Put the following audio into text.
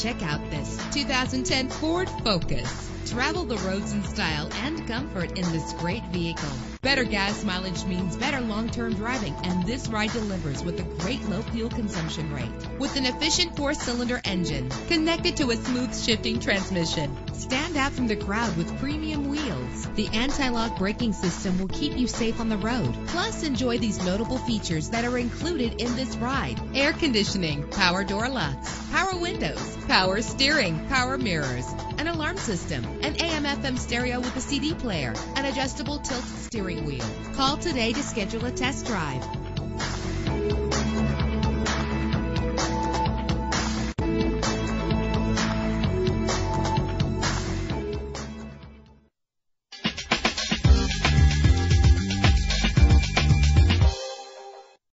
Check out this 2010 Ford Focus. Travel the roads in style and comfort in this great vehicle. Better gas mileage means better long-term driving, and this ride delivers with a great low fuel consumption rate. With an efficient 4-cylinder engine connected to a smooth shifting transmission, stand out from the crowd with premium wheels. The anti-lock braking system will keep you safe on the road. Plus, enjoy these notable features that are included in this ride: air conditioning, power door locks, power windows, power steering, power mirrors, an alarm system, an AM/FM stereo with a CD player, an adjustable tilt steering wheel. Call today to schedule a test drive.